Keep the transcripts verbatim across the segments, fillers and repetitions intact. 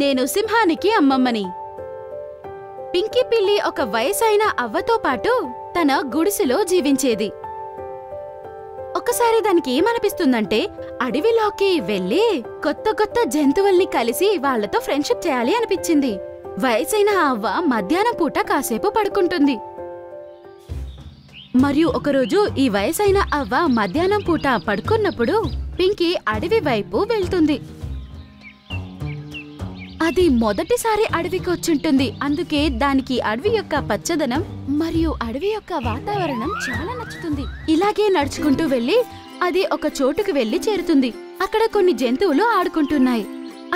నేను సింహానికి అమ్మమ్మని. పింకీ పిల్లి ఒక వయసైన అవ్వతో పాటు తన గుడిసెలో జీవించేది. ఒకసారి దానికి ఏమనిపిస్తుందంటే అడవిలోకి వెళ్ళి కొత్త కొత్త జంతువుల్ని కలిసి వాళ్లతో ఫ్రెండ్షిప్ చేయాలి అనిపించింది. వయసైన అవ్వ మధ్యాహ్నం పూట కాసేపు పడుకుంటుంది. మరియు ఒకరోజు ఈ వయసైన అవ్వ మధ్యాహ్నం పూట పడుకున్నప్పుడు పింకీ అడవి వైపు వెళ్తుంది. అది మొదటిసారి అడవికి వచ్చుంటుంది. అందుకే దానికి అడవి యొక్క పచ్చదనం మరియు అడవి యొక్క వాతావరణం చాలా నచ్చుతుంది. ఇలాగే నడుచుకుంటూ వెళ్ళి అది ఒక చోటుకు వెళ్ళి చేరుతుంది. అక్కడ కొన్ని జంతువులు ఆడుకుంటున్నాయి.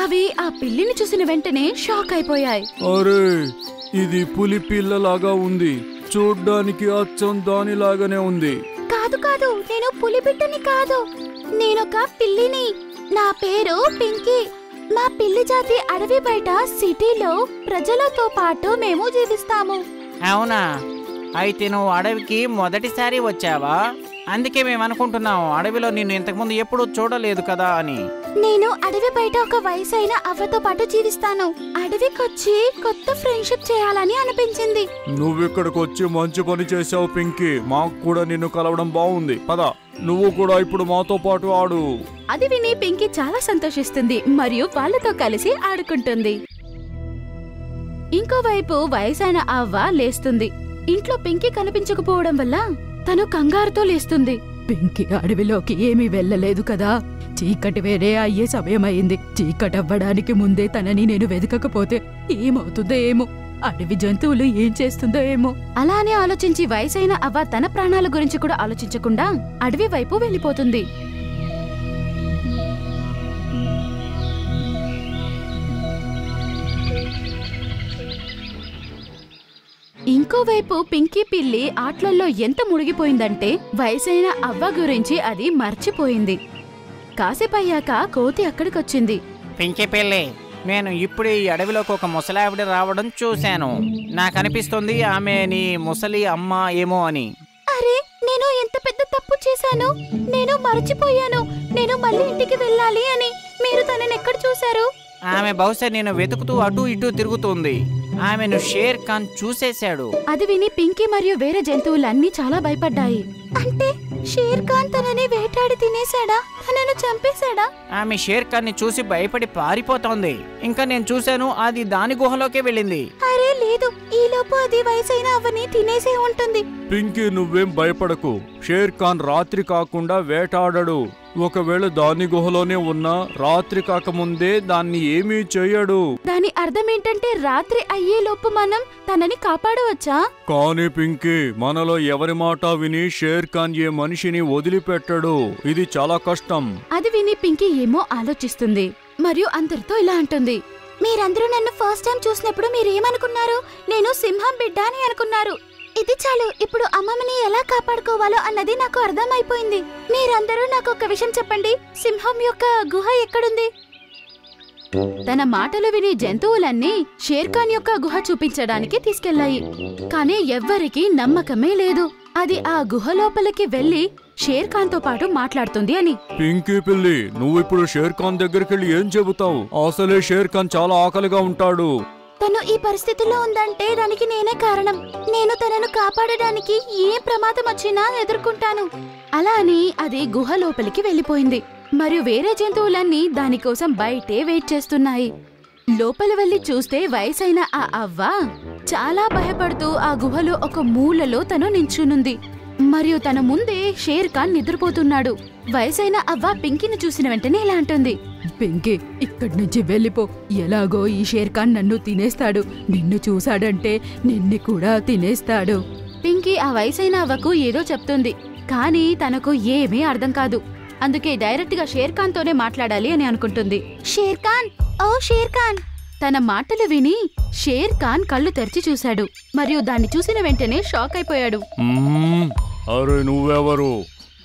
అవి ఆ పిల్లిని చూసిన వెంటనే షాక్ అయిపోయాయి. అరే, ఇది పులి పిల్లలాగా ఉంది. చూడ్డానికి అచ్చం దానిలాగానే ఉంది. కాదు కాదు, నేను పులి బిడ్డని కాదు, నేనొక పిల్లిని. నా పేరు పింకీ. మా పిల్లి జాతి అడవి బయట సిటీలో ప్రజలతో పాటు మేము జీవిస్తాము. అవునా? అయితే నువ్వు అడవికి మొదటిసారి వచ్చావా? అందుకే మేము అనుకుంటున్నాము అడవిలో నిన్ను ఇంతకుముందు ఎప్పుడూ చూడలేదు కదా అని. నేను అడవి బయట ఒక వయసైన అవ్వతో పాటు జీవిస్తాను. అడవికొచ్చి కొత్త ఫ్రెండ్షిప్ చేయాలని అనిపించింది. నువ్వు ఇక్కడికి వచ్చి మంచి పని చేసావు పింకీ. మాకు కూడా నిన్ను కలవడం బాగుంది. పద, నువ్వు కూడా ఇప్పుడు మాతో పాటు ఆడు. అది విని పింకీ చాలా సంతోషిస్తుంది మరియు వాళ్ళతో కలిసి ఆడుకుంటుంది. ఇంకోవైపు వయసైన అవ్వ లేస్తుంది. ఇంట్లో పింకీ కనిపించకపోవడం వల్ల తను కంగారుతో లేస్తుంది. పింకీ అడవిలోకి ఏమీ వెళ్ళలేదు కదా, చీకటి వేరే అయ్యే సమయమైంది. చీకటవ్వడానికి ముందే తనని నేను వెతకకపోతే ఏమవుతుందో ఏమో, అడవి జంతువులు ఏం చేస్తుందో ఏమో. అలానే ఆలోచించి వయసైన అవ్వ తన ప్రాణాల గురించి కూడా ఆలోచించకుండా అడవి వైపు వెళ్ళిపోతుంది. ఇంకోవైపు పింకీ పిల్లి ఆటలలో ఎంత మునిగిపోయిందంటే వయసైన అవ్వ గురించి అది మర్చిపోయింది. కాసేపయ్యాక కోతి అక్కడికొచ్చింది. పింకీ పిల్లి, నేను ఇప్పుడు ఈ అడవిలోకి ఒక ముసలావిడ రావడం చూశాను. నాకనిపిస్తుంది ఆమె నీ ముసలి అమ్మ ఏమో అని. అరే, నేను ఎంత పెద్ద తప్పు చేశాను. నేను మర్చిపోయాను. నేను మళ్ళీ ఇంటికి వెళ్ళాలి అని. మీరు తనని ఎక్కడ చూశారు? ఆమె బహుశా నేను వెతుకుతూ అటు ఇటు తిరుగుతుంది. ఆమెను షేర్ ఖాన్ చూసేశాడు. అది విని పింకీ మరియు వేరే జంతువులన్నీ చాలా భయపడ్డాయి. అంటే షేర్ ఖాన్ తనని వేటాడి తినేశాడా? తనను చంపేశాడా? ఆమె షేర్ ఖాన్ ని చూసి భయపడి పారిపోతోంది. ఇంకా నేను చూశాను, అది దాని గుహలోకే వెళ్ళింది. అరే లేదు, ఈ లోపు అది వయసైన అవ్వని తినేసే ఉంటుంది. పింకీ, నువ్వేం భయపడకు. షేర్ ఖాన్ రాత్రి కాకుండా వేటాడడు. ఒకవేళ దాని గుహలోనే ఉన్నా రాత్రి కాకముందే దాన్ని ఏమీ చేయడు. దాని అర్థం ఏంటంటే రాత్రి అయ్యే లోపు మనం తనని కాపాడవచ్చా? కానీ పింకీ, మనలో ఎవరి మాట విని షేర్ ఖాన్ ఏ మనిషిని వదిలిపెట్టడు. ఇది చాలా కష్టం. అది విని పింకీ ఏమో ఆలోచిస్తుంది మరియు అందరితో ఇలా అంటుంది. మీరందరూ నన్ను ఫస్ట్ టైం చూసినప్పుడు మీరేమనుకున్నారు? నేను సింహం బిడ్డ అని అనుకున్నారు. ఇది చాలు. ఇప్పుడు అమ్మమ్మని ఎలా కాపాడుకోవాలో అన్నది నాకు అర్థమైపోయింది. మీరందరూ నాకు ఒక విషయం చెప్పండి, సింహం యొక్క గుహ ఎక్కడుంది? తన మాటలు విని జంతువులన్నీ షేర్ ఖాన్ యొక్క గుహ చూపించడానికి తీసుకెళ్లాయి. కానీ ఎవ్వరికీ నమ్మకమే లేదు అది ఆ గుహ లోపలికి వెళ్లి షేర్ ఖాన్ తో పాటు మాట్లాడుతుంది అని. పింకీ పిల్లి, నువ్వు ఇప్పుడు షేర్ ఖాన్ దగ్గరికి వెళ్ళి ఏం చెబుతావు? అసలే షేర్ ఖాన్ చాలా ఆకలిగా ఉంటాడు. తను ఈ పరిస్థితిలో ఉందంటే దానికి నేనే కారణం. నేను తనను కాపాడడానికి ఏ ప్రమాదం వచ్చినా ఎదుర్కొంటాను. అలా అని అది గుహ లోపలికి వెళ్ళిపోయింది. మరియు వేరే జంతువులన్నీ దానికోసం బయటే వెయిట్ చేస్తున్నాయి. లోపల వెళ్ళి చూస్తే వయసైన ఆ అవ్వ చాలా భయపడుతూ ఆ గుహలో ఒక మూలలో తను నించునుంది. మరియు తన ముందే షేర్ ఖాన్ నిద్రపోతున్నాడు. వయసైన అవ్వ పింకీని చూసిన వెంటనే ఇలా అంటుంది. పింకీ, ఇక్కడి నుంచి వెళ్ళిపో. ఎలాగో ఈ షేర్ ఖాన్ నన్ను తినేస్తాడు. నిన్ను చూశాడంటే నిన్ను కూడా తినేస్తాడు. పింకీ ఆ వయసైన అవ్వకు ఏదో చెప్తుంది, కానీ తనకు ఏమీ అర్థం కాదు. అందుకే డైరెక్ట్ గా షేర్ ఖాన్ తోనే మాట్లాడాలి అని అనుకుంటుంది. షేర్ ఖాన్, ఓ షేర్ ఖాన్! తన మాటలు విని షేర్ ఖాన్ కళ్ళు తెరిచి చూశాడు. మరియు దాన్ని చూసిన వెంటనే షాక్ అయిపోయాడు. అరే నువ్వెవరు?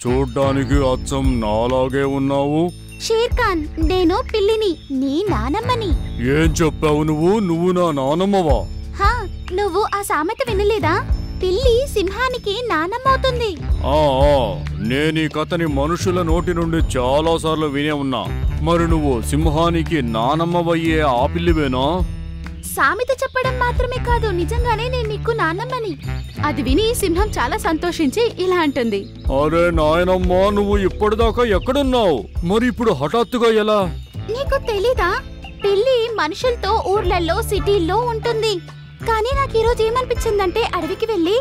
చూడ్డానికి అచ్చం నాలాగే ఉన్నావు. షేర్ ఖాన్, నేను పిల్లిని, నీ నానమ్మని. ఏం చెప్పావు నువ్వు? నువ్వు నా నానమ్మవా? హా, నువ్వు ఆ సామెత వినలేదా? పిల్లి సింహానికి నానమవుతుంది. ఆ నేను ఈ కథని మనుషుల నోటి నుండి చాలా సార్లు వినే ఉన్నా. మరి నువ్వు సింహానికి నానమ్మవయ్యే ఆ పిల్లివేనా? సామెత చెప్పడం మాత్రమే కాదు, నిజంగానే నేను నీకు నానమ్మని. అది విని సింహం చాలా సంతోషించి ఇలా అంటుంది, అరే నాయనమ్మా, నువ్వు ఇప్పటిదాకా ఎక్కడున్నావు? మరి ఇప్పుడు హఠాత్తుగా ఎలా? నీకు తెలీదా, పిల్లి మనుషులతో ఊర్లలో సిటీల్లో ఉంటుంది. కానీ నాకు ఈ రోజు ఏమనిపించిందంటే అడవికి వెళ్ళి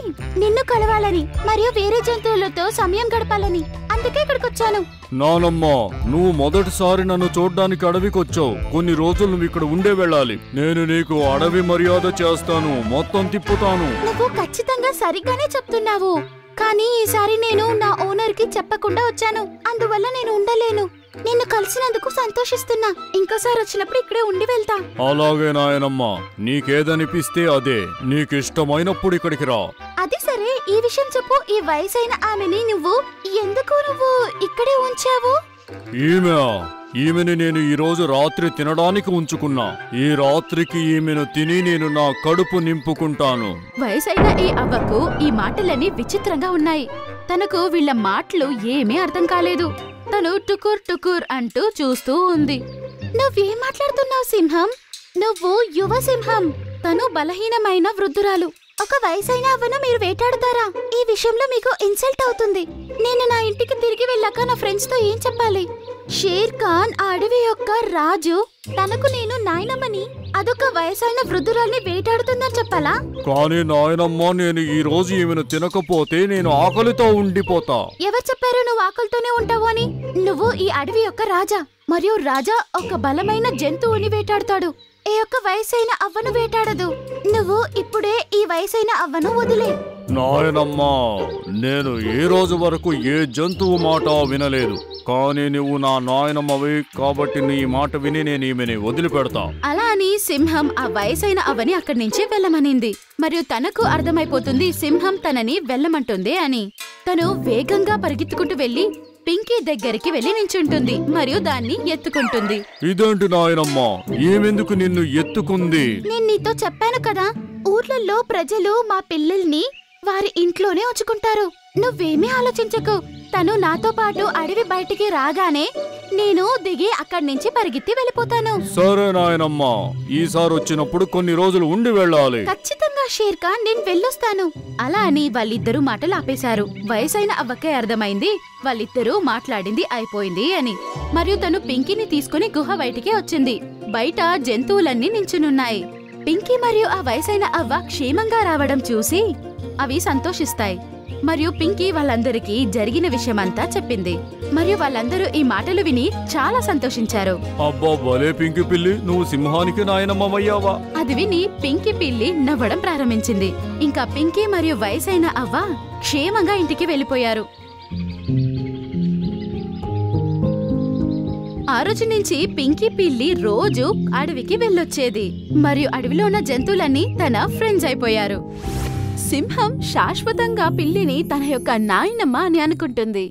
నిన్ను కలవాలని మరియు వేరే జంతువులతో సమయం గడపాలని, అందుకే ఇక్కడికి వచ్చాను. నానమ్మ, నువ్వు మొదటిసారి నన్ను చూడడానికి అడవికి వచ్చావు. కొన్ని రోజులు నువ్వు ఇక్కడ ఉండే వెళ్ళాలి. నేను నీకు అడవి మర్యాద చేస్తాను, మొత్తం తిప్పుతాను. నువ్వు ఖచ్చితంగా సరిగ్గానే చెప్తున్నావు, కానీ ఈసారి నేను నా ఓనర్ కి చెప్పకుండా వచ్చాను, అందువల్ల నేను ఉండలేను. నిన్ను కలిసినందుకు సంతోషిస్తున్నా, ఇంకోసారి వచ్చినప్పుడు ఇక్కడే ఉండి వెళ్తా. అలాగే నాయనమ్మా, నీకేదనిపిస్తే అదే, నీకిష్టమైనప్పుడు ఇక్కడికి రా. అది సరే, ఈ విషయం చెప్పు. ఈ వయసైన ఆమెని నువ్వు ఎందుకు నువ్వు ఇక్కడే ఉంచావు? ఈమె ఈమెను నేను ఈ రోజు రాత్రి తినడానికి ఉంచుకున్నా. ఈ రాత్రికి ఈమెను తిని నేను నా కడుపు నింపుకుంటాను. వయసైన ఈ అవ్వకు ఈ మాటలన్నీ విచిత్రంగా ఉన్నాయి. తనకు వీళ్ళ మాటలు ఏమీ అర్థం కాలేదు. తను టుకుర్ టుకుర్ అంటూ చూస్తూ ఉంది. నువ్వేం మాట్లాడుతున్నావు సింహం? నువ్వు యువ సింహం, తను బలహీనమైన వృద్ధురాలు. ఒక వయసైన అవ్వను మీరు వేటాడుతారా? ఈ విషయంలో మీకు ఇన్సల్ట్ అవుతుంది. నేను నా ఇంటికి తిరిగి వెళ్ళాక నా ఫ్రెండ్స్ తో ఏం చెప్పాలి? షేర్ ఖాన్ ఆ అడవి యొక్క రాజు, తనకు నేను నాయనమ్మని, అదొక వయసైన వృద్ధురాల్ని వేటాడుతుందని చెప్పాలా? కానీ నాయనమ్మ, నేను ఈ రోజు ఏమైనా తినకపోతే నేను ఆకలితో ఉండిపోతా. ఎవరు చెప్పారు నువ్వు ఆకలితోనే ఉంటావు అని? నువ్వు ఈ అడవి యొక్క రాజా, మరియు రాజా ఒక బలమైన జంతువుని వేటాడుతాడు. ఏ ఒక్క వయసైన అవ్వను వేటాడదు. నువ్వు ఇప్పుడే ఈ వయసైన అవ్వను వదిలే. నాయనమ్మా, నేను ఏ రోజు వరకు ఏ జంతువు మాట వినలేదు, కానీ నువ్వు నా నాయనమ్మవి కాబట్టి నీ మాట విని నేను ఈమెని వదిలిపెడతా. అలా అని సింహం ఆ వయసైన అవ్వని అక్కడి నుంచి వెళ్ళమనింది. మరియు తనకు అర్థమైపోతుంది సింహం తనని వెళ్ళమంటుంది అని. తను వేగంగా పరిగెత్తుకుంటూ వెళ్ళి పింకీ దగ్గరికి వెళ్ళి నించుంటుంది మరియు దాన్ని ఎత్తుకుంటుంది. ఇదేంటి నాయనమ్మా, ఏమెందుకు నిన్ను ఎత్తుకుంది? నేను నీతో చెప్పాను కదా, ఊర్లలో ప్రజలు మా పిల్లల్ని వారి ఇంట్లోనే ఉంచుకుంటారు. నువ్వేమీ ఆలోచించకు. తను నాతో పాటు అడవి బయటికి రాగానే నేను దిగి అక్కడి నుంచి పరిగెత్తి వెళ్ళిపోతాను. సరే నాయనమ్మా, ఈసారి వచ్చినప్పుడు కొన్ని రోజులు ఉండి వెళ్ళాలి. ఖచ్చితంగా షేర్ ఖాన్, నేను వెళ్ళొస్తాను. అలా అని వాళ్ళిద్దరూ మాటలు ఆపేశారు. వయసైన అవ్వకే అర్థమైంది వాళ్ళిద్దరూ మాట్లాడింది అయిపోయింది అని. మరియు తను పింకీని తీసుకుని గుహ బయటికి వచ్చింది. బయట జంతువులన్నీ నించునున్నాయి. పింకీ మరియు ఆ వయసైన అవ్వ క్షేమంగా రావడం చూసి అవి సంతోషిస్తాయి. మరియు పింకీ వాళ్ళందరికీ జరిగిన విషయమంతా చెప్పింది. మరియు వాళ్ళందరూ ఈ మాటలు విని చాలా సంతోషించారు. అబ్బా భలే పింకీ పిల్లి, నువ్వు సింహానికి నాయనమ్మవయ్యావా? అది విని పింకీ పిల్లి నవ్వడం ప్రారంభించింది. ఇంకా పింకీ మరియు వయసైన అవ్వ క్షేమంగా ఇంటికి వెళ్ళిపోయారు. ఆ రోజు నుంచి పింకీ పిల్లి రోజు అడవికి వెళ్ళొచ్చేది. మరియు అడవిలో ఉన్న జంతువులన్నీ తన ఫ్రెండ్స్ అయిపోయారు. సింహం శాశ్వతంగా పిల్లిని తన యొక్క నాయనమ్మ అని అనుకుంటుంది.